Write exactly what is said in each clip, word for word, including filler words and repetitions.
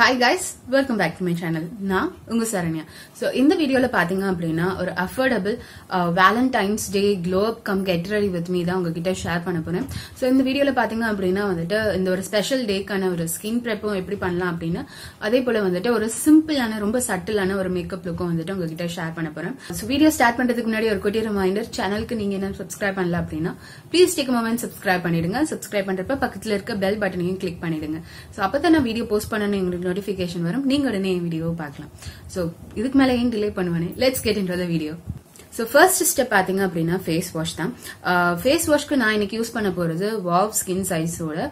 Hi guys, welcome back to my channel. Na ungu Saranya. So in the video la pathinga appadina or affordable uh, Valentine's Day glow up cum getready with me da ungakitta share panna pora. So in the video la pathinga appadina vandha indha or special day kana or skin prep eppadi pannalam appadina adhe pole vandha or simple ana romba subtle ana or makeup look vandha ungakitta share panna pora. So video start pandradhukku munadi or koti reminder channel ku neenga enna subscribe pannala appadina please take a moment subscribe pannidunga subscribe pandrappa pakkathula irukka bell button ayum click pannidunga. So appadana video post pannana notification varum neenga udane video paakalam. So idukku mela yen delay pannuvane, let's get into the video. So first step pathinga appadina face wash thaan. Uh, face wash ku na iniki use panna poradhu WOW skin size oda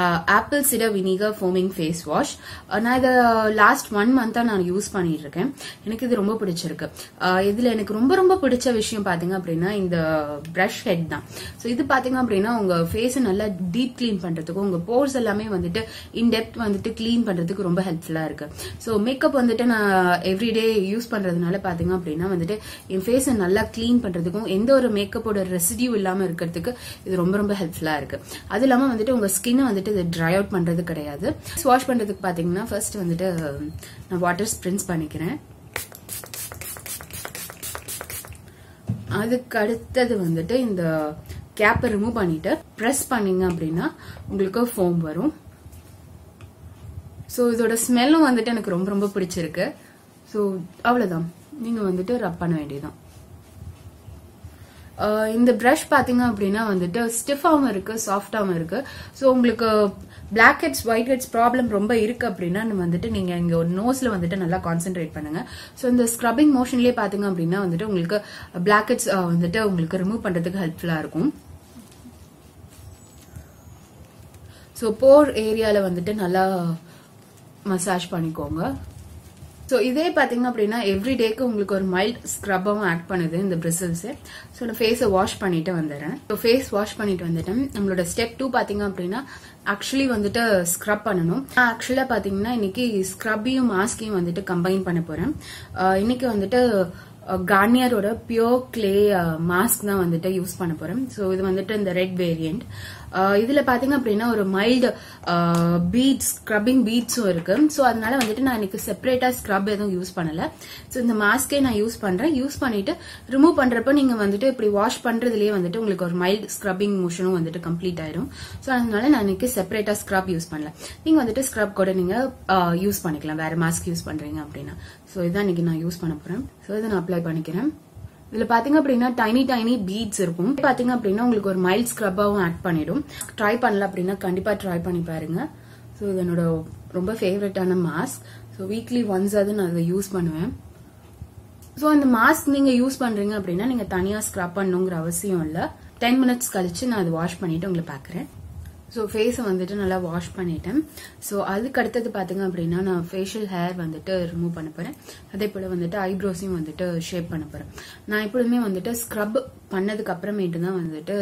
uh, apple cider vinegar foaming face wash. Uh, na idha last one month ah na use pannirruken. Enakku idu romba pidichirukku. Uh, idhila enakku romba romba pidicha vishayam pathinga appadina indha brush head thaan. So idu pathinga appadina unga face nalla deep clean pandradhukku unga pores ellame vandittu in depth vandittu clean pandradhukku romba helpful ah irukku. So makeup vandittu na every day use pandradhunala pathinga appadina vandittu in face நல்லா clean பண்றதுக்கும் எந்த ஒரு மேக்கப்போட residue இல்லாம இருக்கிறதுக்கு இது ரொம்ப ரொம்ப ஹெல்ப்ஃபுல்லா இருக்கு. அதுலமா வந்துட்டு உங்க ஸ்கின் வந்துட்டு இது dry out பண்றது கிடையாது. வாஷ் பண்றதுக்கு பாத்தீங்கன்னா ஃபர்ஸ்ட் வந்துட்டு நான் வாட்டர் ஸ்ப்ரின்ஸ் பண்ணிக்கிறேன். அதுக்கு அடுத்து வந்துட்டு இந்த கேப்பை ரிமூவ் பண்ணிட்டு பிரஸ் பண்ணீங்க அப்படினா உங்களுக்கு ஃபோம் வரும். சோ இதோட ஸ்மெல்லும் வந்துட்டு எனக்கு ரொம்ப ரொம்ப பிடிச்சிருக்கு. சோ அவ்வளவுதான். நீங்க வந்துட்டு ரப் பண்ண வேண்டியதுதான். In the brush pathinga appadina vandittu stiff ah irukku soft ah irukku. So ungalku blackheads whiteheads problem romba irukku appadina vandittu neenga inga nose la vandittu nalla concentrate pannunga. So in the scrubbing motion la pathinga appadina vandittu ungalku blackheads vandittu ungalku remove pandradhukku helpful ah irukum. So pore area la vandittu nalla massage panikonga. So இதே பாத்தீங்க அப்படினா every டேக்கு உங்களுக்கு ஒரு mild ஸ்க்ரப்பாவும் act பண்ணுது இந்த bristles. So நான் ஃபேஸை wash பண்ணிட்டு வந்தறேன். சோ ஃபேஸ் வாஷ் பண்ணிட்டு வந்துட்டேன். நம்மளோட ஸ்டெப் two பாத்தீங்க அப்படினா ஆக்சுவலி வந்துட்டு ஸ்க்ரப் பண்ணனும். ஆக்சுவலா பாத்தீங்கன்னா இன்னைக்கு ஸ்க்ரப்பியும் மாஸ்கையும் வந்துட்டு கம்பைன் பண்ண போறேன். இன்னைக்கு வந்துட்டு கார்னியரோட பியூர் க்ளே மாஸ்க் தான் வந்துட்டு யூஸ் பண்ண போறேன். சோ இது வந்துட்டு இந்த ரெட் வேரியன்ட். இதுல பாத்தீங்க அப்படினா ஒரு மைல்டு பீட் ஸ்க்ரப்பிங் பீட்ஸும் இருக்கு. சோ அதனால வந்துட்டு நான் இன்னைக்கு செப்பரேட்டா ஸ்க்ரப் எதுவும் யூஸ் பண்ணல. சோ இந்த மாஸ்கே நான் யூஸ் பண்றேன். யூஸ் பண்ணிட்டு ரிமூவ் பண்றப்ப நீங்க வந்துட்டு இப்படி வாஷ் பண்றதுலயே வந்துட்டு உங்களுக்கு ஒரு மைல்டு ஸ்க்ரப்பிங் மோஷனும் வந்துட்டு கம்ப்ளீட் ஆயிடும். சோ அதனால நான் இன்னைக்கு செப்பரேட்டா ஸ்க்ரப் யூஸ் பண்ணல. நீங்க வந்துட்டு ஸ்க்ரப் கூட நீங்க யூஸ் பண்ணிக்கலாம் வேற மாஸ்க் யூஸ் பண்றீங்க அப்படின்னா. சோ இதான் இன்னைக்கு நான் யூஸ் பண்ண போறேன். சோ இத நான் அப்ளை பண்ணிக்கிறேன். இதுல பாத்தீங்க அப்படின்னா டைனி டைனி பீட்ஸ் இருக்கும். பாத்தீங்க அப்படின்னா உங்களுக்கு ஒரு மைல்ட் ஸ்க்ரப்பாவும் ஆட் பண்ணிடும். ட்ரை பண்ணல அப்படின்னா கண்டிப்பா ட்ரை பண்ணி பாருங்க. சோ இது என்னோட ரொம்ப ஃபேவரட்டான மாஸ்க். சோ வீக்லி ஒன்ஸ் அது நான் அதை யூஸ் பண்ணுவேன். சோ அந்த மாஸ்க் நீங்க யூஸ் பண்றீங்க அப்படின்னா நீங்க தனியா ஸ்க்ரப் பண்ணணுங்கிற அவசியம் இல்ல. டென் மினிட்ஸ் கழிச்சு நான் அதை வாஷ் பண்ணிட்டு உங்களை பாக்குறேன். சோ ஃபேஸ் வந்துட்டு நல்லா வாஷ் பண்ணிட்டேன். சோ அதுக்கு அடுத்தது பாத்தீங்க அப்படின்னா நான் ஃபேஷியல் ஹேர் வந்துட்டு ரிமூவ் பண்ண போறேன். அதே போல வந்துட்டு ஐப்ரோஸையும் வந்துட்டு ஷேப் பண்ண போறேன். நான் எப்பவுமே வந்துட்டு ஸ்க்ரப் பண்ணதுக்கு அப்புறமேட்டு தான் வந்துட்டு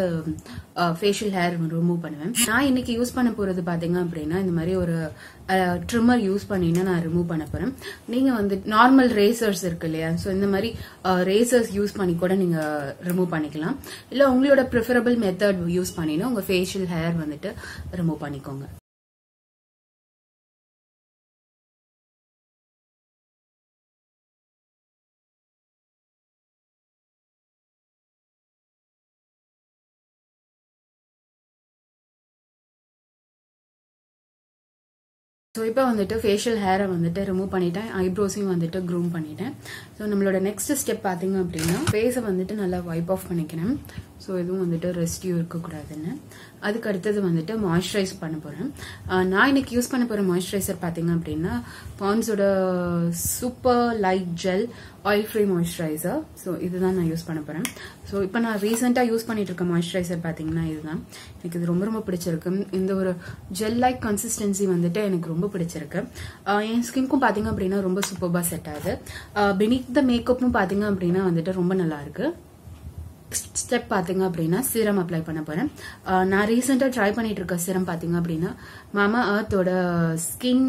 ஃபேஷியல் ஹேர் ரிமூவ் பண்ணுவேன். நான் இன்னைக்கு யூஸ் பண்ண போறது பாத்தீங்க அப்படின்னா இந்த மாதிரி ஒரு ட்ரிம்மர் யூஸ் பண்ணினா நான் ரிமூவ் பண்ண போறேன். நீங்க வந்து நார்மல் ரேசர்ஸ் இருக்கு இல்லையா, சோ இந்த மாதிரி ரேசர்ஸ் யூஸ் பண்ணி கூட நீங்க ரிமூவ் பண்ணிக்கலாம். இல்ல உங்களோட ப்ரிஃபரபிள் மெத்தட் யூஸ் பண்ணினா உங்க ஃபேஷியல் ஹேர் வந்துட்டு ரிமூவ் பண்ணிக்கோங்க. ஸோ இப்போ வந்துட்டு ஃபேஷியல் ஹேரை வந்துட்டு ரிமூவ் பண்ணிட்டேன். ஐப்ரோஸையும் வந்துட்டு க்ரூம் பண்ணிட்டேன். ஸோ நம்மளோட நெக்ஸ்ட் ஸ்டெப் பார்த்தீங்க அப்படின்னா ஃபேஸை வந்துட்டு நல்லா வைப் ஆஃப் பண்ணிக்கிறேன். ஸோ இதுவும் வந்துட்டு ரெஸ்டியூ இருக்கக்கூடாதுன்னு. அதுக்கு அடுத்தது வந்துட்டு மாய்ஸ்சரைஸ் பண்ண போகிறேன். நான் இன்னைக்கு யூஸ் பண்ண போகிற மாய்ஸ்சரைசர் பார்த்தீங்க அப்படின்னா பான்ஸோட super light gel oil free moisturiser. So இதுதான் நான் யூஸ் பண்ண போகிறேன். ஸோ இப்போ நான் ரீசெண்டாக யூஸ் பண்ணிட்டு இருக்க மாய்ஸ்சரைசர் பார்த்தீங்கன்னா இதுதான். எனக்கு இது ரொம்ப ரொம்ப பிடிச்சிருக்கு. இந்த ஒரு ஜெல் லைக் கன்சிஸ்டன்சி வந்துட்டு எனக்கு ரொம்ப பிடிச்சிருக்கு. என் ஸ்கின்க்கும் பார்த்தீங்க அப்படின்னா ரொம்ப சூப்பராக செட் ஆகுது. பெனிக் த மேக்கப்பும் பார்த்தீங்க அப்படின்னா வந்துட்டு ரொம்ப நல்லா இருக்கு. நெக்ஸ்ட் ஸ்டெப் பாத்தீங்க அப்படின்னா சீரம் அப்ளை பண்ண போறேன். நான் ரீசெண்டா ட்ரை பண்ணிட்டு இருக்க சீரம் பாத்தீங்க அப்படின்னா மாமா அர்த்தோட skin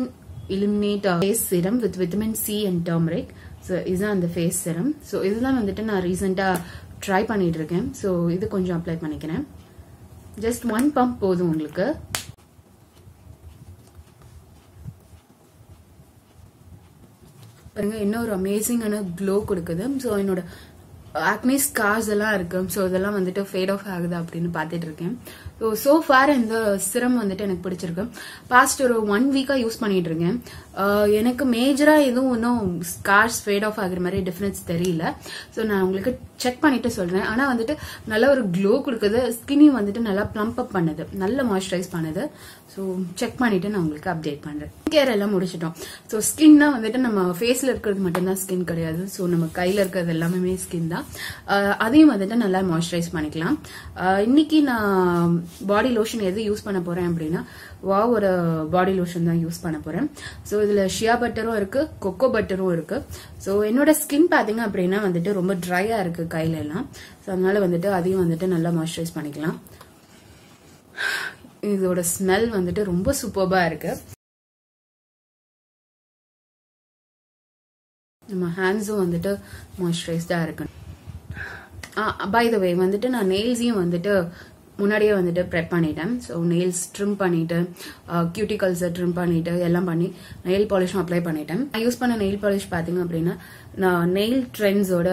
illuminate face serum with vitamin C and turmeric. So இதுதான் அந்த ஃபேஸ் சீரம். ஸோ இதுதான் வந்துட்டு நான் ரீசெண்டா ட்ரை பண்ணிட்டு இருக்கேன். ஸோ இது கொஞ்சம் அப்ளை பண்ணிக்கிறேன். ஜஸ்ட் ஒன் பம்ப் போதும் உங்களுக்கு. இன்னொரு அமேசிங்கான glow கொடுக்குது. சோ என்னோட acne scars எல்லாம் இருக்கு. சோ இதெல்லாம் வந்துட்டு fade off ஆகுது அப்படினு பாத்துட்டு இருக்கேன். சோ so far இந்த serum வந்துட்டு எனக்கு பிடிச்சிருக்கு. past ஒரு one week ஆ யூஸ் பண்ணிட்டு இருக்கேன். எனக்கு மேஜரா எதுவும் இன்னும் scars fade off ஆகுற மாதிரி difference தெரியல. சோ நான் உங்களுக்கு செக் பண்ணிட்டு சொல்றேன். ஆனா வந்துட்டு நல்ல ஒரு glow கொடுக்குது. skinny வந்துட்டு நல்லா plump up பண்ணுது. நல்ல moisturize பண்ணுது. சோ செக் பண்ணிட்டு நான் உங்களுக்கு அப்டேட் பண்றேன். கேர் எல்லாம் முடிச்சிட்டோம். சோ ஸ்கின்னா வந்துட்டு நம்ம ஃபேஸ்ல இருக்குறது மட்டும் தான் ஸ்கின் கிடையாது. சோ நம்ம கையில இருக்குறது எல்லாமே ஸ்கின் தான். அதையும் வந்துட்டு நல்லா மாய்ஸ்சரைஸ் பண்ணிக்கலாம். இன்னைக்கு நான் பாடி லோஷன் எது யூஸ் பண்ண போறேன் அப்படினா வாவ் ஒரு பாடி லோஷன் தான் யூஸ் பண்ண போறேன். சோ இதுல ஷியா பட்டரும் இருக்கு, கொக்கோ பட்டரும் இருக்கு. சோ என்னோட ஸ்கின் பாத்தீங்க அப்படினா வந்துட்டு ரொம்ப ட்ரையா இருக்கு கையில எல்லாம். சோ அதனால வந்துட்டு அதையும் வந்துட்டு நல்லா மாய்ஸ்சரைஸ் பண்ணிக்கலாம். இதோட ஸ்மெல் வந்துட்டு ரொம்ப சூப்பர்பா இருக்கு. நம்ம ஹேண்ட்ஸும் வந்துட்டு மாய்ஸ்சரைஸ்டா இருக்கு. பை தி வே வந்துட்டு நான் நெயில்ஸையும் வந்துட்டு முன்னாடியே வந்துட்டு ப்ரெப் பண்ணிட்டேன். ஸோ நெயில்ஸ் ட்ரிம் பண்ணிட்டு கியூட்டிகல்ஸை ட்ரிம் பண்ணிட்டு எல்லாம் பண்ணி நெயில் பாலிஷும் அப்ளை பண்ணிட்டேன். நான் யூஸ் பண்ண நெயில் பாலிஷ் பார்த்தீங்க அப்படின்னா நான் நெயில் ட்ரெண்ட்ஸோட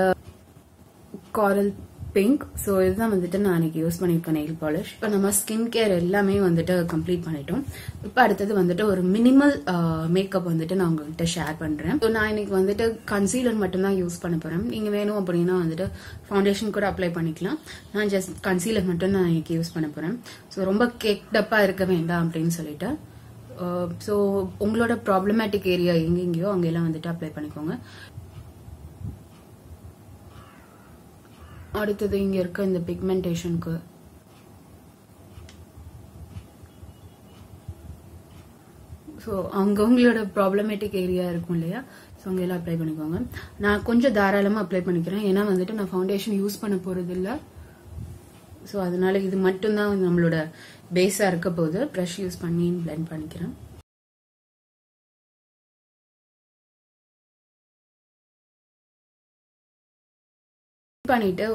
காரல் பிங்க். ஸோ இதுதான் வந்துட்டு நான் இன்னைக்கு யூஸ் பண்ணியிருக்கேன் நெயில் பாலிஷ். இப்போ நம்ம ஸ்கின் கேர் எல்லாமே வந்துட்டு கம்ப்ளீட் பண்ணிட்டோம். இப்போ அடுத்தது வந்துட்டு ஒரு மினிமல் மேக்கப் வந்துட்டு நான் உங்ககிட்ட ஷேர் பண்றேன். ஸோ நான் இன்னைக்கு வந்துட்டு கன்சீலர் மட்டும்தான் யூஸ் பண்ண போறேன். நீங்க வேணும் அப்படின்னா வந்துட்டு ஃபவுண்டேஷன் கூட அப்ளை பண்ணிக்கலாம். நான் ஜஸ்ட் கன்சீலர் மட்டும் நான் இன்னைக்கு யூஸ் பண்ண போறேன். ஸோ ரொம்ப கேக் டப்பா இருக்க வேண்டாம் அப்படின்னு சொல்லிட்டு ஸோ உங்களோட ப்ராப்ளமேட்டிக் ஏரியா எங்கெங்கயோ அங்கெல்லாம் வந்துட்டு அப்ளை பண்ணிக்கோங்க. அடுத்தது இங்க இருக்க இந்த பிக்மெண்டேஷனுக்கு ஸோ அங்க உங்களோட ப்ராப்ளமேட்டிக் ஏரியா இருக்கும் இல்லையா, ஸோ அங்கே எல்லாம் அப்ளை பண்ணிக்கோங்க. நான் கொஞ்சம் தாராளமா அப்ளை பண்ணிக்கிறேன். ஏன்னா வந்துட்டு நான் ஃபவுண்டேஷன் யூஸ் பண்ண போறது இல்லை. ஸோ அதனால இது மட்டும்தான் நம்மளோட பேஸா இருக்க போது. ப்ரஷ் யூஸ் பண்ணி பிளெண்ட் பண்ணிக்கிறேன். பண்ணிட்டு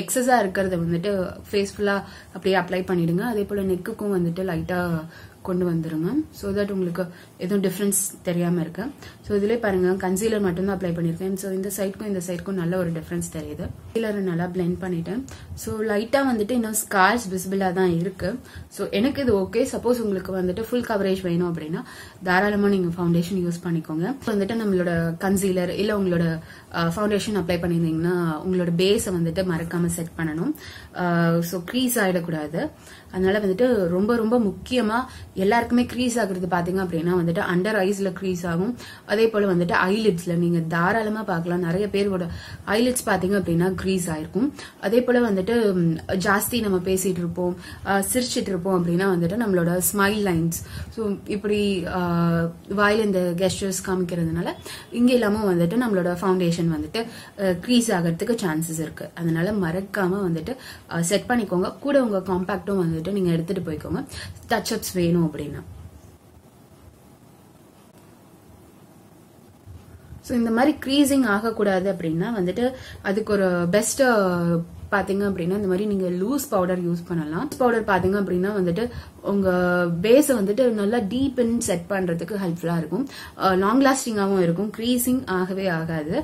எக்ஸஸா இருக்கிறத வந்துட்டு ஃபேஸ் ஃபுல்லா அப்படியே அப்ளை பண்ணிடுங்க. அதே போல நெக்குக்கும் வந்துட்டு லைட்டா கொண்டு வந்துருங்க. ஸோ தட் உங்களுக்கு எதுவும் டிஃப்ரென்ஸ் தெரியாம இருக்கு. ஸோ இதுல பாருங்க கன்சீலர் மட்டும்தான் அப்ளை பண்ணிருக்கேன். ஸோ இந்த சைட்க்கும் இந்த சைட்க்கும் நல்ல ஒரு டிஃப்ரென்ஸ் தெரியுது. கன்சீலர் நல்லா பிளெண்ட் பண்ணிட்டேன். ஸோ லைட்டா வந்துட்டு இன்னும் ஸ்கார்ஸ் விசிபிளா தான் இருக்கு. ஸோ எனக்கு இது ஓகே. சப்போஸ் உங்களுக்கு வந்துட்டு ஃபுல் கவரேஜ் வேணும் அப்படின்னா தாராளமா நீங்க ஃபவுண்டேஷன் யூஸ் பண்ணிக்கோங்க. வந்துட்டு நம்மளோட கன்சீலர் இல்ல உங்களோட ஃபவுண்டேஷன் அப்ளை பண்ணிருந்தீங்கன்னா உங்களோட பேஸை வந்துட்டு மறக்காம செட் பண்ணணும். ஸோ கிரீஸ் ஆயிடக்கூடாது. அதனால வந்துட்டு ரொம்ப ரொம்ப முக்கியமா எல்லாருக்குமே கிரீஸ் ஆகுறது பாத்தீங்க அப்படின்னா வந்துட்டு அண்டர் ஐஸ்ல கிரீஸ் ஆகும். அதே போல வந்துட்டு ஐலிட்ஸ்ல நீங்க தாராளமா பாக்கலாம். நிறைய பேரோட ஐலிட்ஸ் பாத்தீங்க அப்படின்னா கிரீஸ் ஆயிருக்கும். அதே போல வந்துட்டு ஜாஸ்தி நம்ம பேசிட்டு இருப்போம் சிரிச்சிட்டு இருப்போம் அப்படின்னா வந்துட்டு நம்மளோட ஸ்மைல் லைன்ஸ் ஸோ இப்படி வாயில இந்த கெஸ்டர்ஸ் காமிக்கிறதுனால இங்க எல்லாமும் வந்துட்டு நம்மளோட ஃபவுண்டேஷன் வந்துட்டு கிரீஸ் ஆகிறதுக்கு சான்சஸ் இருக்கு. அதனால மறக்காம வந்துட்டு செட் பண்ணிக்கோங்க. கூட உங்க காம்பாக்டும் வந்துட்டு நீங்க எடுத்துட்டு போய்க்கோங்க. டச் அப்ஸ் வேணும் அப்படின்னா சோ இந்த மாதிரி கிரீசிங் ஆகக்கூடாது அப்படின்னா வந்துட்டு அதுக்கு ஒரு பெஸ்ட் பாத்தீங்க அப்படின்னா இந்த மாதிரி நீங்க லூஸ் பவுடர் யூஸ் பண்ணலாம். பவுடர் பாத்தீங்க அப்படின்னா வந்துட்டு உங்க பேஸ வந்துட்டு நல்லா டீப் இன் செட் பண்றதுக்கு ஹெல்ப்ஃபுல்லா இருக்கும். லாங் லாஸ்டிங்காவும் இருக்கும். கிரீசிங் ஆகவே ஆகாது.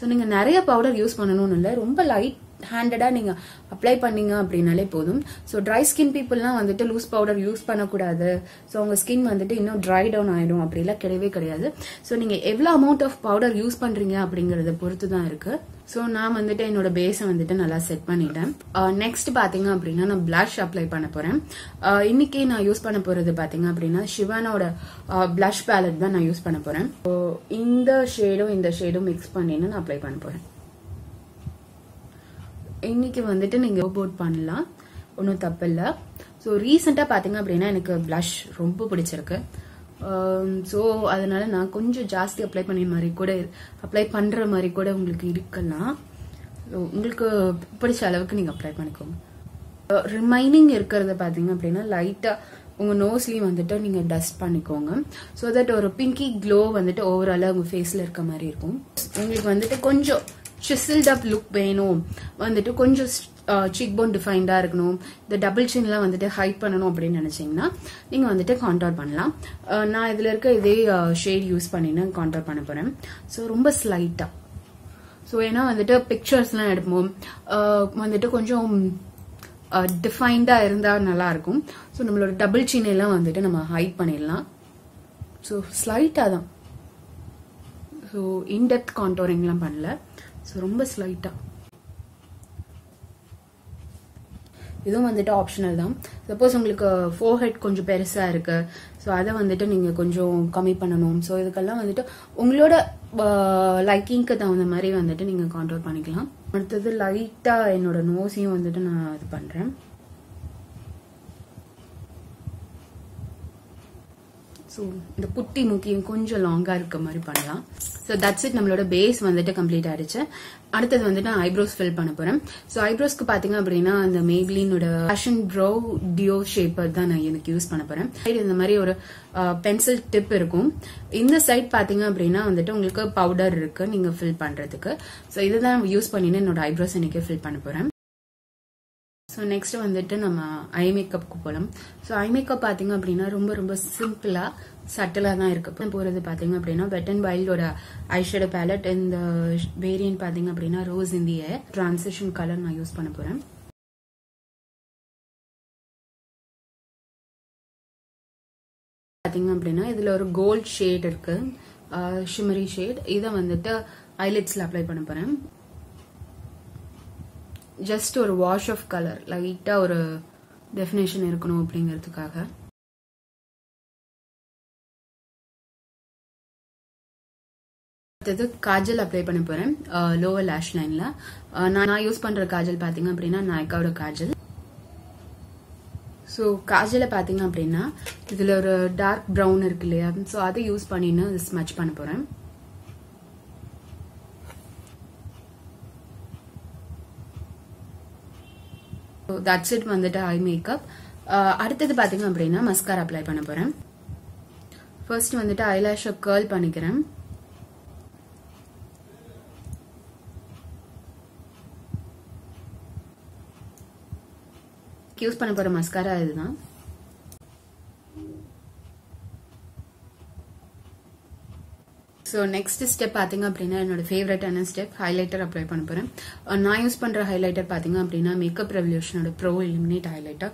சோ நீங்க நிறைய பவுடர் யூஸ் பண்ணணும்னு இல்லை. ரொம்ப லைட் ஹேண்டடா நீங்க அப்ளை பண்ணீங்க அப்படின்னாலே போதும். ஸோ ட்ரை ஸ்கின் பீப்புள்லாம் வந்துட்டு லூஸ் பவுடர் யூஸ் பண்ணக்கூடாது. ஸோ உங்க ஸ்கின் வந்துட்டு இன்னும் ட்ரை டவுன் ஆயிடும் அப்படிலாம் கிடையவே கிடையாது. ஸோ நீங்க எவ்வளோ அமௌண்ட் ஆஃப் பவுடர் யூஸ் பண்றீங்க அப்படிங்கறத பொறுத்து தான் இருக்கு. ஸோ நான் வந்துட்டு என்னோட பேஸை வந்துட்டு நல்லா செட் பண்ணிட்டேன். நெக்ஸ்ட் பாத்தீங்க அப்படின்னா நான் பிளஷ் அப்ளை பண்ண போறேன். இன்னைக்கு நான் யூஸ் பண்ண போறது பாத்தீங்க அப்படின்னா சிவானாவோட பிளஷ் பேலட் தான் நான் யூஸ் பண்ண போறேன். இந்த ஷேடும் இந்த ஷேடும் மிக்ஸ் பண்ணின்னு நான் அப்ளை பண்ண போறேன். இன்னைக்கு வந்துட்டு நீங்க போட் பண்ணலாம், ஒன்றும் தப்பு இல்லை. ஸோ ரீசெண்டாக பார்த்தீங்க அப்படின்னா எனக்கு பிளஷ் ரொம்ப பிடிச்சிருக்கு. ஸோ அதனால நான் கொஞ்சம் ஜாஸ்தி அப்ளை பண்ணி மாதிரி கூட அப்ளை பண்ற மாதிரி கூட உங்களுக்கு இருக்கலாம். உங்களுக்கு பிடிச்ச அளவுக்கு நீங்க அப்ளை பண்ணிக்கோங்க. ரிமைனிங் இருக்கிறத பார்த்தீங்க அப்படின்னா லைட்டா உங்க நோஸ்லயும் வந்துட்டு நீங்க டஸ்ட் பண்ணிக்கோங்க. ஸோ தட் ஒரு பிங்கி க்ளோ வந்துட்டு ஓவராலா உங்க ஃபேஸ்ல இருக்க மாதிரி இருக்கும். உங்களுக்கு வந்துட்டு கொஞ்சம் chiseled up look வேணும் வந்துட்டு கொஞ்சம் cheekbone defined ah iruknom the double chin la vandute hide pananum appdi nenachina neenga vandute contour pannalam na idhula irukka idhe shade use pannina contour pannaporen so romba slight ah so ena vandute pictures la edupom vandute konjam defined ah irundha nalla irukum so nammaloda double chin la vandute nama hide panniralam so slight ah dhaan so in depth contouring la pannala so romba slight ah This is optional. Suppose you have a forehead, so that's why you can கம்மி பண்ணனும் So, you can liking it. You can contour it. Light nose. So, the putty is longer. So, that's it. Our base is complete. அடுத்து வந்து நான் eyebrows fill பண்ண போறேன் so ஐப்ரோஸ்க்கு பாத்தீங்க அப்படினா அந்த Maybellineோட Fashion Brow Duo Shaper தான் நான் எனக்கு யூஸ் பண்ண போறேன் இந்த மாதிரி ஒரு பென்சில் டிப் இருக்கும் இந்த சைடு பாத்தீங்க அப்படினா வந்துட்டு உங்களுக்கு பவுடர் இருக்கு நீங்க ஃபில் பண்றதுக்கு சோ இத தான் யூஸ் பண்ணினே என்னோட ஐப்ரோஸ் எனக்கு ஃபில் பண்ண போறேன் சோ நெக்ஸ்ட் வந்துட்டு நம்ம ஐ மேக்கப்க்கு போலாம் சோ ஐ மேக்கப் பாத்தீங்க அப்படினா ரொம்ப ரொம்ப சிம்பிளா சட்டலா தான் இருக்கு. நான் போறது பாத்தீங்க அப்படினா Wet and Wild ஓட ஐஷேடோ palette இந்த வேரியன்ட் பாத்தீங்க அப்படினா Rose in the Air transition color நான் யூஸ் பண்ண போறேன். பாத்தீங்க அப்படினா இதுல ஒரு gold shade இருக்கு. shimmery shade. இத வந்துட்டு eyelidsல அப்ளை பண்ண போறேன். just ஒரு wash of color லைட்டா ஒரு definition இருக்கணும் அப்படிங்கிறதுக்காக The kajal apply panna poren uh, lower lash line la uh, na use pandra kajal pathinga appadina Nykaa oda kajal so kajal pathinga appadina idhula or dark brown irukleya so adha use pannina smudge panna poren so that's it vandha eye makeup adutha pathinga appadina mascara apply panna poren first vandha eyelash curl pannikuren use பண்ண போற mascara இதுதான் so next step பாத்தீங்க அப்படினா என்னோட ஃபேவரட்டான step highlighter apply பண்ண போறேன் நான் யூஸ் பண்ற ஹைலைட்டர் பாத்தீங்க அப்படினா Makeup Revolution ஓட Pro Illuminate ஹைலைட்டர்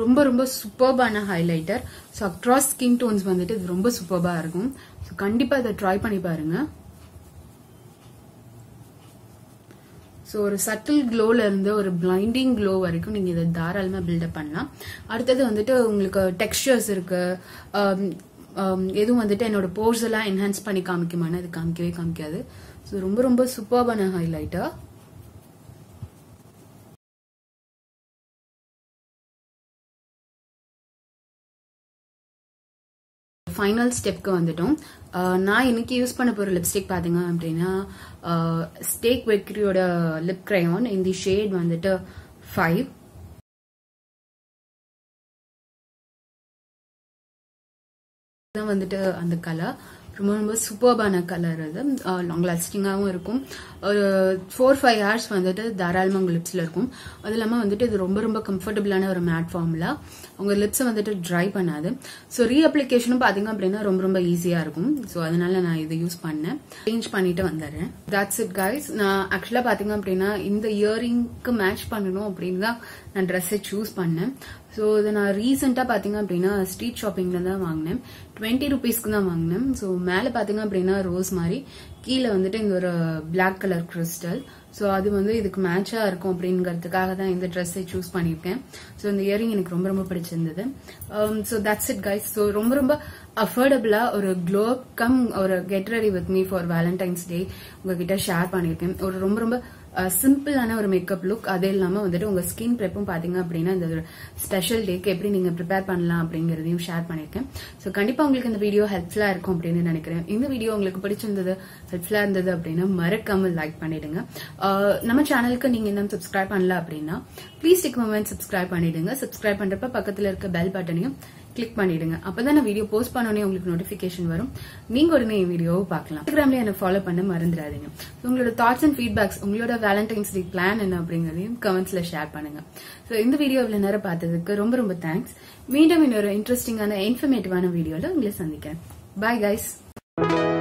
ரொம்ப ரொம்ப சூப்பர்பான highlighter so across skin tones வந்துட்டு இது ரொம்ப சூப்பரா இருக்கும் சோ கண்டிப்பா இத ட்ரை பண்ணி பாருங்க So, ஒரு சட்டில் glow இருந்து ஒரு blinding glow வரைக்கும் நீங்க இத தாராளமா build up பண்ணலாம். அடுத்து வந்துட்டு உங்களுக்கு textures இருக்கு. எதுவும் வந்துட்டு என்னோட pores எல்லாம் enhance பண்ணி காமிக்குமானா இது காமிக்கவே காமிக்காது. சோ ரொம்ப ரொம்ப சூப்பரான ஹைலைட்டர். Final step க்கு வந்துட்டோம் நான் இன்னைக்கு யூஸ் பண்ண போற லிப்ஸ்டிக் பாத்தீங்க அப்படினா ஸ்டேக் வெக்ரியோட லிப் கிரையான் இந்த ஷேட் வந்துட்டு five இத வந்துட்டு அந்த கலர் ரொம்ப ரொம்ப சூப்பரான கலர் அது லாங் லாஸ்டிங்காவும் இருக்கும் ஒரு four five hours வந்துட்டு தாராளமா உங்க லிப்ஸ்ல இருக்கும் அதுலமா வந்துட்டு இது ரொம்ப ரொம்ப கம்ஃபர்ட்டபிளான ஒரு மேட் ஃபார்முலா உங்க லிப்ஸ் வந்துட்டு dry பண்ணாது சோ ரீ அப்ளிகேஷனும் பாத்தீங்க அப்படினா ரொம்ப ரொம்ப ஈஸியா இருக்கும் சோ அதனால நான் இத யூஸ் பண்ணேன் சேஞ்ச் பண்ணிட்டு வந்தறேன் that's it guys நான் actually பாத்தீங்க அப்படினா இந்த இயரிங்க்கு மேட்ச் பண்ணனும் அப்படினா நான் Dress choose பண்ணேன் So then I recently பாத்தீங்க அப்படினா street shopping ல தான் வாங்குனேன் twenty rupees க்கு தான் வாங்குனேன் so மேலே பாத்தீங்க அப்படினா ரோஸ் மாதிரி கீழ வந்துட்டு இந்த ஒரு black color crystal so அது வந்து இதுக்கு மேட்சா இருக்கும் அப்படிங்கிறதுக்காக தான் இந்த Dress ஐ choose பண்ணிருக்கேன் so இந்த இயரிங் எனக்கு ரொம்ப ரொம்ப பிடிச்சிருந்தது so that's it guys so ரொம்ப ரொம்ப affordable ஒரு glow up come ஒரு get ready with me for Valentine's Day உங்ககிட்ட ஷேர் பண்ணிருக்கேன் ஒரு ரொம்ப ரொம்ப simple ஆன ஒரு மேக்கப் லுக் அதே இல்லாம வந்துட்டு உங்க ஸ்கின் ப்ரெப்பும் பாத்தீங்க அப்படினா இந்த ஸ்பெஷல் டேக்கு எப்படி நீங்க prepare பண்ணலாம் அப்படிங்கறதையும் ஷேர் பண்ணிருக்கேன் சோ கண்டிப்பா உங்களுக்கு இந்த வீடியோ ஹெல்ப்ஃபுல்லா இருக்கும் அப்படினு நினைக்கிறேன் இந்த வீடியோ உங்களுக்கு பிடிச்சிருந்தது ஹெல்ப்ஃபுல்லா இருந்தது அப்படினா மறக்காம லைக் பண்ணிடுங்க நம்ம சேனலுக்கு நீங்க இன்னும் subscribe பண்ணல அப்படினா please click on subscribe பண்ணிடுங்க subscribe பண்றப்ப பக்கத்துல இருக்க bell button-ஐயும் click பண்ணிடுங்க. அப்பதான் நான் வீடியோ போஸ்ட் பண்ணனே உங்களுக்கு நோட்டிஃபிகேஷன் வரும். நீங்க உடனே இந்த வீடியோவை பார்க்கலாம். Instagramல என்ன follow பண்ண மறந்துடாதீங்க. உங்களோட thoughts and feedbacks, உங்களோட Valentine's Day plan என்ன அப்படிங்கறதையும் commentsல share பண்ணுங்க. சோ இந்த வீடியோவை நேரா பார்த்ததுக்கு ரொம்ப ரொம்ப thanks. மீண்டும் இன்னொரு இன்ட்ரஸ்டிங்கான இன்ஃபர்மேட்டிவான வீடியோல உங்களை சந்திக்கிறேன். Bye guys.